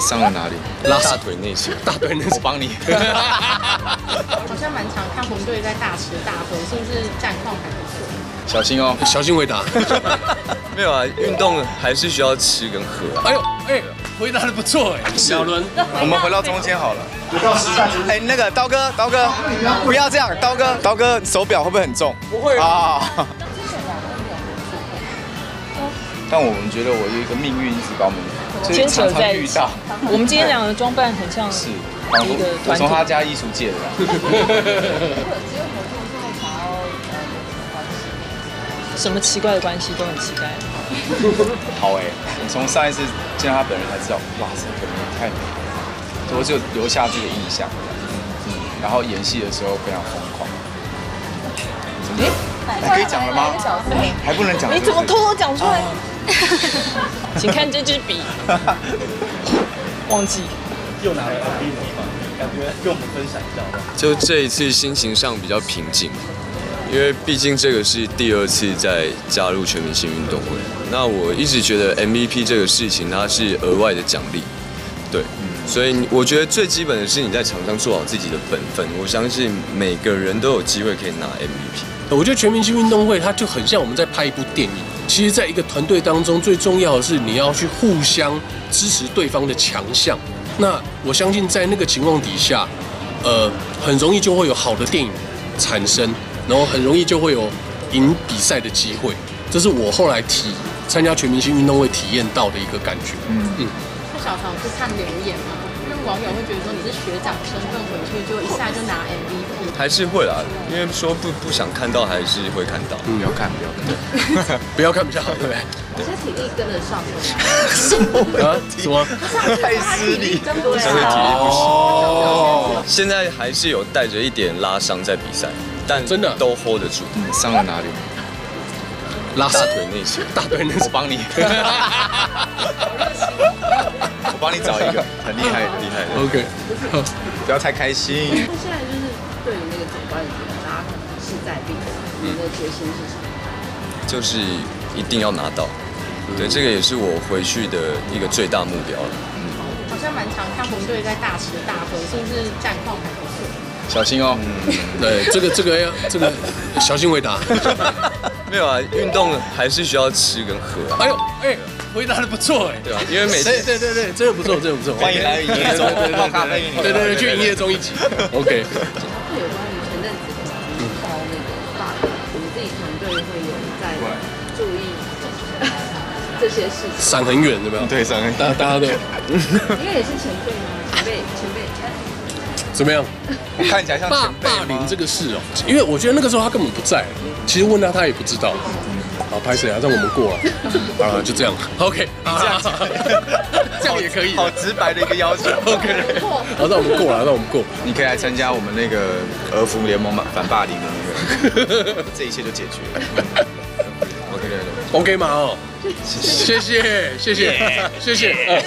伤了哪里？拉大腿内侧，大腿内侧，我帮你。好像蛮常看红队在大吃大喝，是不是战况还不错？小心哦，小心回答。没有啊，运动还是需要吃跟喝啊。哎呦，哎，回答的不错哎。小伦，我们回到中间好了。回到实战。哎，那个刀哥，刀哥，不要这样，刀哥，刀哥，手表会不会很重？不会啊。 但我们觉得我有一个命运一直把我们牵扯在一起。我们今天两个装扮很像是一个团体。我从他家艺术界的。什么奇怪的关系都很期待。好哎，我从上一次见他本人才知道，哇塞，这个人太美了，我就留下这个印象。嗯，然后演戏的时候非常疯狂。哎，我可以讲了吗？还不能讲。你怎么偷偷讲出来？ 请看这支笔，忘记又拿了笔吗？感觉跟我们分享一下吧。就这一次心情上比较平静，因为毕竟这个是第二次在加入全明星运动会。那我一直觉得 MVP 这个事情它是额外的奖励，对，所以我觉得最基本的是你在场上做好自己的本分。我相信每个人都有机会可以拿 MVP。我觉得全明星运动会它就很像我们在拍一部电影。 其实，在一个团队当中，最重要的是你要去互相支持对方的强项。那我相信，在那个情况底下，很容易就会有好的电影产生，然后很容易就会有赢比赛的机会。这是我后来参加全明星运动会体验到的一个感觉。嗯。那小常是看留言吗？因为网友会觉得说你是学长身份回去，就一下就拿 MVP。还是会啦，因为说不想看到，还是会看到。不要看，不要看。 不要看比较好，对不对？你是体力跟得上吗？什么啊？什么？太失礼，真的体力不行。哦，现在还是有带着一点拉伤在比赛，但真的都 hold 得住。伤了哪里？拉大腿内侧，大腿内侧。我帮你。我帮你找一个很厉害、很厉害的。OK， 不要太开心。那现在就是对于那个总冠军，大家势在必得，你的决心是什么？ 就是一定要拿到，对，这个也是我回去的一个最大目标了。好像蛮常看红队在大吃大喝，是不是战况还不错？小心哦，对，这个小心回答。没有啊，运动还是需要吃跟喝啊。哎呦，哎，回答的不错哎，对吧？因为每次对，真的不错，真的不错。欢迎来营业中，泡咖啡因。对，去营业中一集。OK。 这些事情闪很远，对吧？对，闪很远，大家都。因为也是前辈嘛，前辈。怎么样？我看起来像霸凌这个事哦，因为我觉得那个时候他根本不在，其实问他他也不知道。好，拍谁啊？让我们过了。啊，就这样。OK， 这样也可以。好直白的一个要求。OK， 好，让我们过了，让我们过。你可以来参加我们那个儿福联盟反霸凌的那个，这一切就解决了。 OK 吗？哦，谢谢，谢谢，谢谢。